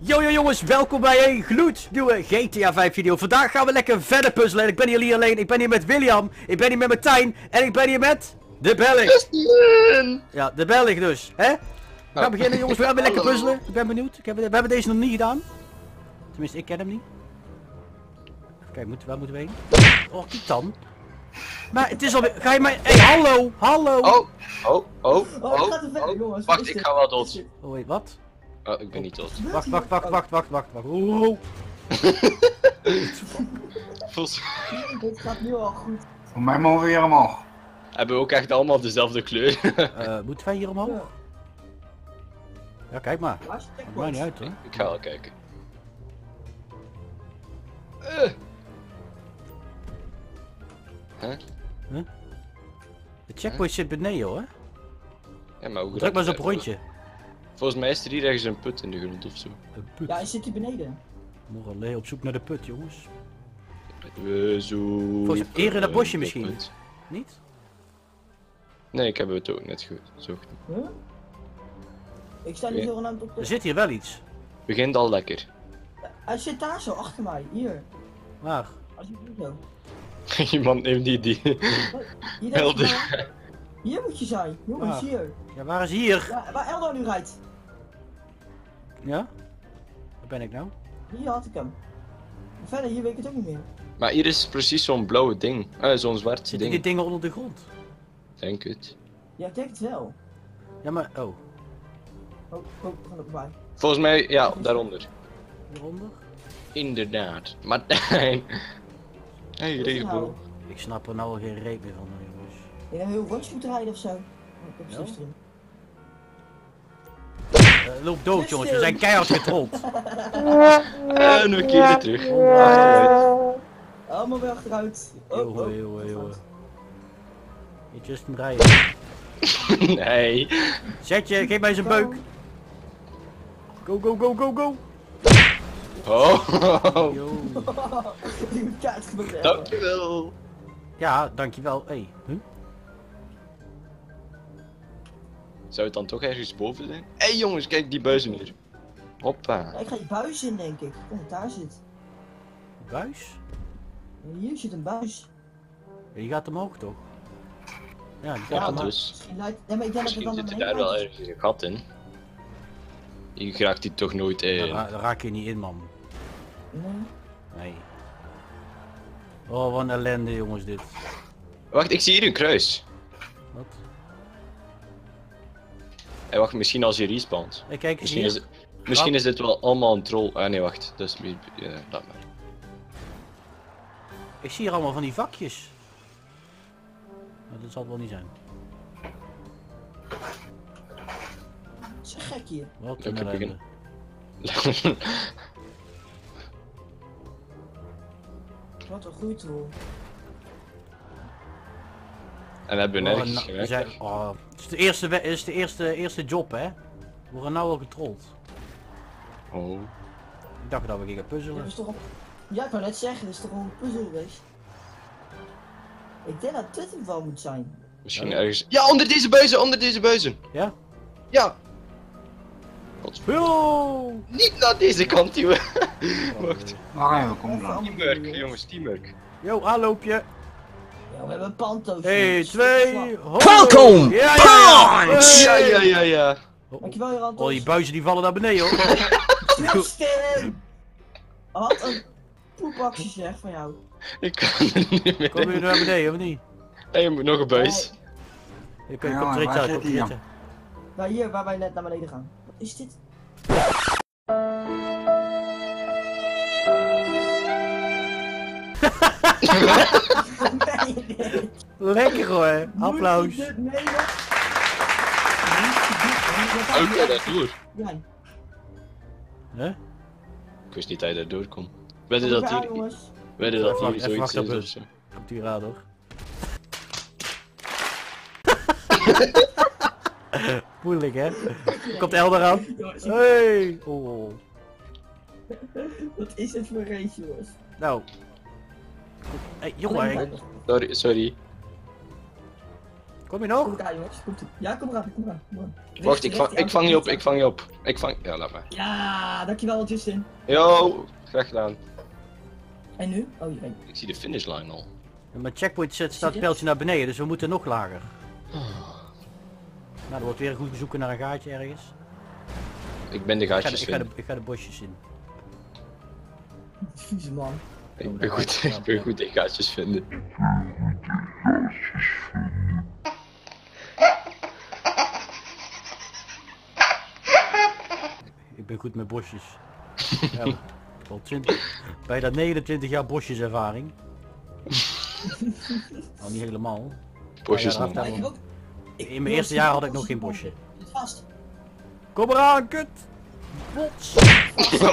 Yo jongens, welkom bij een gloednieuwe GTA 5 video. Vandaag gaan we lekker verder puzzelen en ik ben hier niet alleen. Ik ben hier met William, ik ben hier met Martijn en ik ben hier met De Belg. Justin! Ja, De Belg dus, hè? We gaan beginnen jongens, we gaan weer lekker puzzelen. Ik ben benieuwd, we hebben deze nog niet gedaan. Tenminste, ik ken hem niet. Kijk, waar moeten we heen? Oh, Kietan. Maar het is alweer, ga je maar, hey, hallo! Oh, wacht, ik ga wel dood. Oh, wait, wat? Oh, ik ben niet dood. Wacht. Oeh. Dit gaat nu al goed. Voor mij mogen we hier omhoog. Hebben we ook echt allemaal dezelfde kleur? Moeten wij hier omhoog? Ja, kijk maar. Maakt mij niet uit hoor. Ik ga wel kijken. Huh? De checkpoint zit beneden hoor. Ja, maar hoe druk maar eens op rondje. Volgens mij is er hier ergens een put in de grond ofzo. Een put? Ja, hij zit hier beneden. Nog alleen op zoek naar de put, jongens. We zoeken. Volgens mij hier in dat bosje misschien. Put. Niet? Nee, ik heb het ook net gezocht. Huh? Ik sta niet heel lang op de... Er zit hier wel iets. Begint al lekker. Ja, hij zit daar zo, achter mij, hier. Waar? Als je doet zo. Iemand neemt die. Helder. Hier moet je zijn, jongens, ah. Hier. Ja, waar is hier? Ja, waar Eldor nu rijdt. Ja? Waar ben ik nou? Hier had ik hem. Maar verder, hier weet ik het ook niet meer. Maar hier is precies zo'n blauwe ding. Zo'n zwart ding. Zitten die dingen onder de grond? Denk het. Ja, ik denk het wel. Ja, maar, oh, we gaan erbij. Volgens mij, ja, daaronder. Daaronder? Inderdaad. Martijn. Hey, regenboog. Ik snap er nou al geen reet meer van, jongens. Ik heb heel rondje moeten rijden ofzo. Ik heb precies erin. Loop dood Justin. Jongens, we zijn keihard getrold. En we keren terug. Allemaal weer achteruit. Joh. Je Justin rijden. Nee. Zetje, geef mij eens een beuk. Go. Oh. Dankjewel. Ja, dankjewel. Hey. Huh? Zou het dan toch ergens boven zijn? Hé jongens, kijk die buizen hier. Hoppa. Ja, ik ga die buis in denk ik. Kijk dat daar zit. Buis? Ja, hier zit een buis. Ja, die gaat omhoog toch? Ja, die gaat omhoog. Dus. Misschien zit er daar wel ergens een gat in. Je raakt die toch nooit in. Ja, daar raak je niet in man. Nee. Oh wat een ellende jongens dit. Wacht, ik zie hier een kruis. Wat? Hey, wacht, misschien als je respawnt. Hey, kijk eens hier. Misschien is dit wel allemaal een troll. Ah nee, wacht. Dat is meer... laat maar. Ik zie hier allemaal van die vakjes. Nou, dat zal het wel niet zijn. Het is gek hier. Wat een ellende. Wat een goede troll. En we hebben nergens gewerkt. Het is de eerste job hè. We worden nou al getrold. Oh. Ik dacht dat we gingen puzzelen. Ja, ik wou net zeggen, dat is toch gewoon een puzzel geweest. Ik denk dat dit het wel moet zijn. Misschien ergens... Ja, onder deze buizen, Ja? Ja. Yo! Niet naar deze kant, jongen. Wacht. Ah, kom dan. Teamwork, jongens, teamwork. Yo, aanloopje. Ja, we hebben panto's. 1, 2, ho! Welkom! Punch! Ja. Dankjewel, Jerantos. Oh, die buizen die vallen naar beneden, hoor. Justin! Wat een poepakje zeg van jou. Ik kan er niet meer. Kom je naar beneden, of niet? Hé, je moet nog een buis. Je kunt er iets uit, nou, hier, waar wij net naar beneden gaan. Wat is dit? Nee. Lekker hoor, applaus. Oké, daar door. Hè? Ik wist niet dat hij daar door kon. Wedden dat hier zoiets is of zo. Komt hier aan hoor. Moeilijk hè? Komt Eldor aan. Hey! Oh. Wat is het voor race jongens? Nou. Hey, jongen. Sorry. Kom je nog? Kom elkaar, jongens. Komt ie. Ja, kom eraan, kom eraan. Kom eraan. Wacht, ik vang je op. Ja, laat maar. Ja, dankjewel, Justin. Yo, graag gedaan. En nu? Oh, je bent. Ik zie de finishlijn al. Ja, maar checkpoint staat het pijltje naar beneden, dus we moeten nog lager. Oh. Nou, er wordt weer goed zoeken naar een gaatje ergens. Ik ben de gaatjes in. Ik ga de bosjes in. Vieze man. Ik ben goed in gaatjes vinden. Ik ben goed met bosjes. Ja, al 20, bijna 29 jaar bosjeservaring. Nou, niet helemaal. Bosjes ja, in mijn eerste jaar had ik nog geen bosje. Vast. Kom eraan, kut! Bots!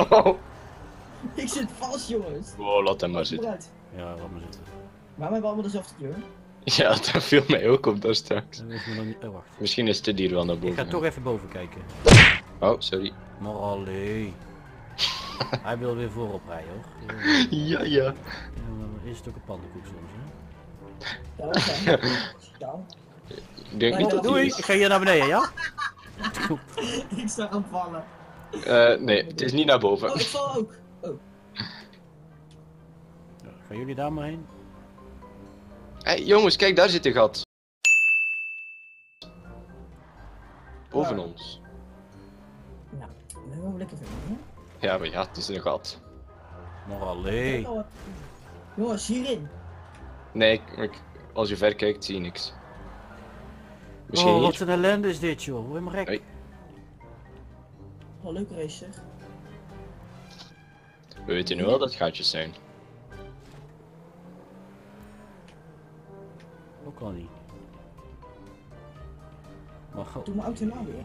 Oh. Ik zit vast, jongens. Wow, laat hem maar zitten. Ja, laat maar zitten. Waarom hebben we allemaal dezelfde kleur? Ja, daar viel mij ook op, daar straks. Wacht. Misschien is dit hier wel naar boven. Ik ga toch even boven kijken. Oh, sorry. Maar allee. Hij wil weer voorop rijden, hoor. Ja, ja. Is het ook een pannenkoek soms, hè? Ja, ja. Ik denk niet dat doei, ik ga hier naar beneden, ja? Ik sta aan vallen. Nee, het is niet naar boven. Oh, ik val ook. Oh. Ja, gaan jullie daar maar heen? Hé, hey, jongens, kijk, daar zit een gat. Boven ons. Nou, we hebben wel lekker vinden, hè? Ja, maar ja, het is een gat. Maar alleen. Jongens, hierin. Nee, als je ver kijkt, zie je niks. Misschien oh, wat een ellende is dit, joh. Hoe in mijn rek. Hey. Oh, leuk race, zeg. We weten nu wel dat gaatjes zijn. Ook al niet. Maar god. Doe mijn auto nou weer.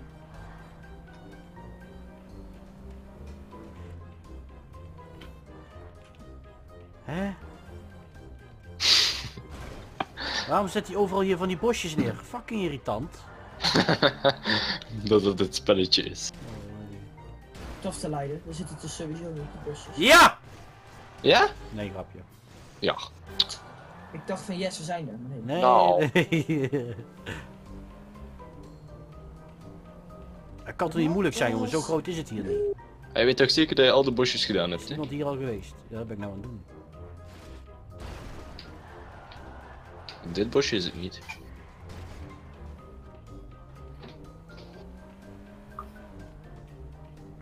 Hè? Waarom zet hij overal hier van die bosjes neer? Fucking irritant. Dat het het spelletje is. Tof te leiden, dan zit het dus sowieso in die bosjes. Ja! Ja? Nee, grapje. Ja. Ik dacht van yes, we zijn er. Maar nee. Nee. Het kan toch niet moeilijk zijn, jongen, zo groot is het hier niet. Hij weet toch zeker dat je al de bosjes gedaan hebt? Is iemand hier al geweest? Ja, dat ben ik nou aan het doen. Dit bosje is het niet.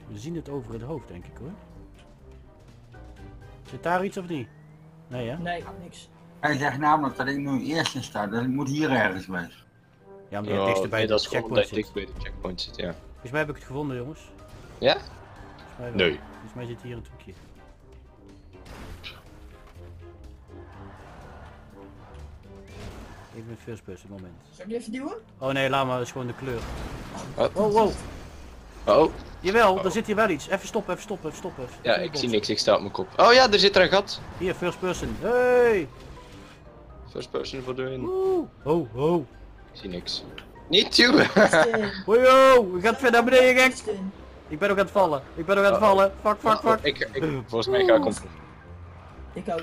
We zien het over het hoofd, denk ik, hoor. Zit daar iets of niet? Nee, hè? Nee, niks. Hij zegt namelijk dat ik nu eerst in sta, dus ik moet hier ergens bij. Ja, maar je dichter bij de checkpoint zit. Ja. Volgens mij heb ik het gevonden, jongens. Ja? Nee. Volgens mij zit hier een trucje. Ik ben first person, moment. Zal ik die even duwen? Oh nee, laat maar, dat is gewoon de kleur. Oh, wow. Oh. Jawel, er zit hier wel iets. Even stoppen, even stoppen, even stoppen. Ja, ik zie niks, ik sta op mijn kop. Oh ja, er zit er een gat. Hier, first person. Hey! First person voor de win. Oh, oh. Ik zie niks. Niet duwen! Wojo, we gaan verder naar beneden, gek! Ik ben ook aan het vallen, Fuck. Volgens mij ga ik ontploffen. Ik ook.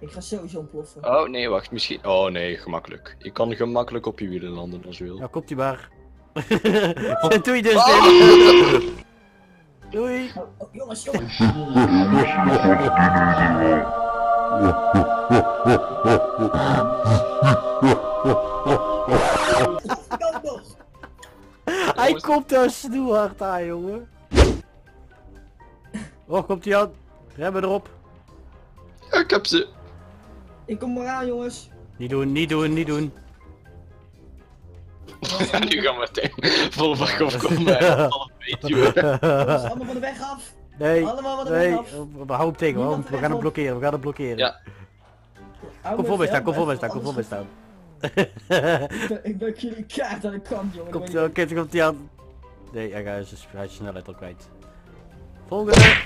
Ik ga sowieso ontploffen. Oh nee, wacht, misschien... Oh nee, gemakkelijk. Je kan gemakkelijk op je wielen landen als je wil. Nou, komt ie maar. Doei dus, doei! Oh, jongens, jongens! Hij komt er snoehard aan, jongen. Oh, komt hij aan. Remmen erop. Ja, ik heb ze. Ik kom eraan, jongens. Niet doen, niet doen, niet doen. Ja, nu gaan we meteen vol bak opkomen. Allemaal van de weg af. Nee, we houden hem tegen, hoor. We gaan hem blokkeren, Ja. Kom voor mij staan, kom voor mij staan. Ik ben jullie kaart aan de kant, jongen. Komt hij aan. Nee, hij gaat zijn snelheid al kwijt. Volgende!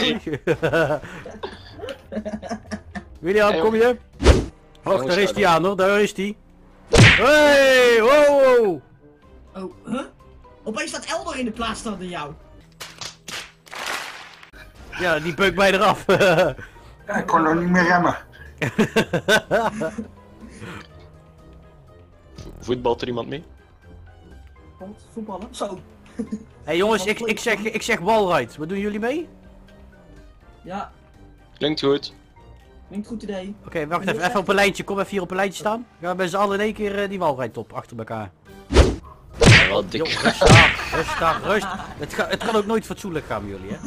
Nee! William, kom je? Och, daar is hij aan, hoor, daar is hij. Hey, wow! Oh, huh? Opeens staat Eldor in de plaats van jou. Ja, die beukt mij eraf. Ja, ik kon nog niet meer remmen. Voetbalt er iemand mee? Komt voetballen? Zo! Hé hey jongens, ik zeg wallride. Wat doen jullie mee? Ja. Klinkt goed. Klinkt goed idee. Oké, wacht even, op een lijntje. Kom even hier op een lijntje staan. Gaan we met z'n allen in één keer die wallride op, achter elkaar. Wat dik. Rust. Het kan ook nooit fatsoenlijk gaan met jullie, hè.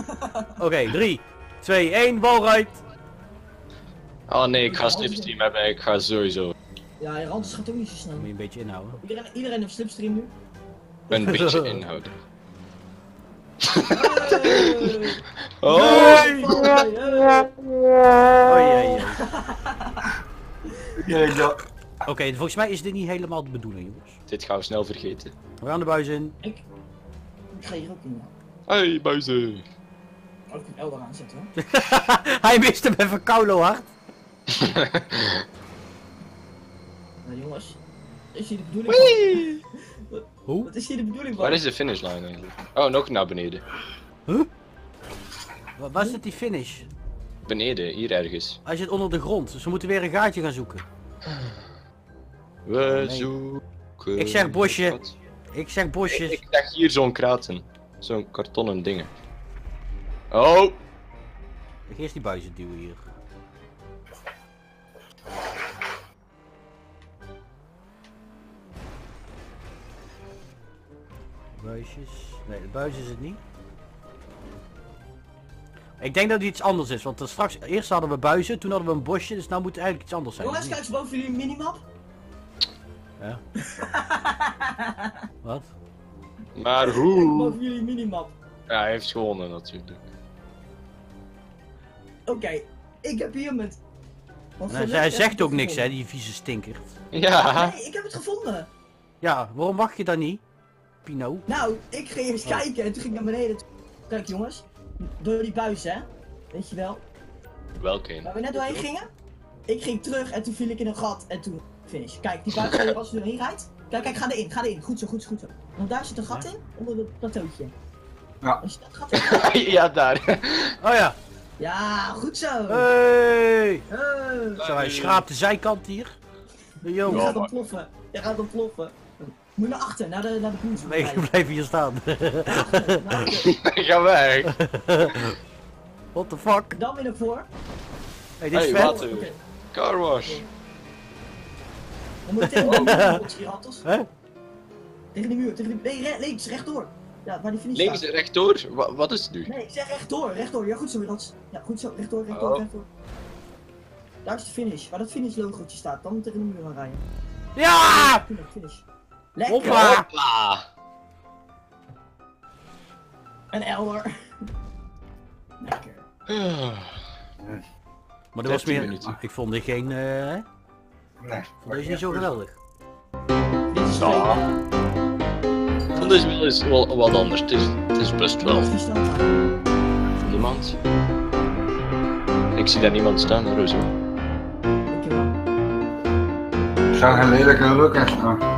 Oké, 3, 2, 1, wallride. Oh nee, ik ga slipstream hebben, ik ga sowieso. Ja, anders gaat ook niet zo snel. Moet je een beetje inhouden. Iedereen heeft slipstream nu. Een beetje inhouden. Oké, volgens mij is dit niet helemaal de bedoeling, jongens. Dit gaan we snel vergeten. We gaan de buis in. Ik ga hier ook in. Hey, buizen. Ook een Eldor aanzetten, hoor. Hij mist hem even koulo hard. Nou jongens, is hier de bedoeling van? Hoe? Wat is hier de bedoeling van? Waar is de finishlijn eigenlijk? Oh, nog naar beneden. Huh? Waar zit die finish? Beneden, hier ergens. Hij zit onder de grond, dus we moeten weer een gaatje gaan zoeken. We zoeken... Ik zeg bosje. Wat? Ik zeg bosjes. Ik zeg hier zo'n kraten. Zo'n kartonnen dingen. Oh! Ik ga eerst die buizen duwen hier. Buisjes. Nee, de buis is het niet. Ik denk dat het iets anders is, want straks eerst hadden we buizen, toen hadden we een bosje, dus nou moet het eigenlijk iets anders zijn. Jongens, kijk eens boven jullie minimap. Ja. Wat? Maar hoe? Boven jullie minimap. Ja, hij heeft gewonnen natuurlijk. Oké, ik heb hier met... hij zegt ook niks, hè, die vieze stinkert. Ja. Nee, ik heb het gevonden. Ja, waarom wacht je dan niet? Pino. Nou, ik ging eens kijken en toen ging ik naar beneden. Kijk jongens, door die buis, hè. Weet je wel. Welke? Waar we net doorheen gingen. Ik ging terug en toen viel ik in een gat en toen finish. Kijk, die buis als je doorheen rijdt. Kijk, ga erin. Goed zo, goed zo. Want daar zit een gat in, onder het plateautje. Ja. Als je dat gat in... ja, daar. Oh ja. Ja, goed zo. Hey. Zo, hij schraapt de zijkant hier. Jo. Je gaat ontploffen. Je gaat ontploffen. Moet naar achter, naar de koers. Nee, ik blijf hier staan. Naar achter. Ga weg. What the fuck? Dan weer naar voor. Hey, dit is vet. Car wash. Dan moet je tegen de muur, hè? Tegen de muur, nee, links, rechtdoor. Ja, waar die finish staat. Links, rechtdoor? Wat is het nu? Nee, ik zeg rechtdoor. Ja, goed zo, Rats. Ja, goed zo, rechtdoor. Daar is de finish, waar dat finish logootje staat. Dan moet je tegen de muur gaan rijden. Ja! Finish. Lekker! Hoppa! Een Eldor. Lekker. Maar er was meer... Ik vond dit geen... Nee. Vond deze niet zo geweldig. Ja. Ik vond deze wel eens wat anders. Het is best wel... Niemand. Ik zie daar niemand staan, Rozo. Dankjewel. Ik zou geen lelijke lukken staan.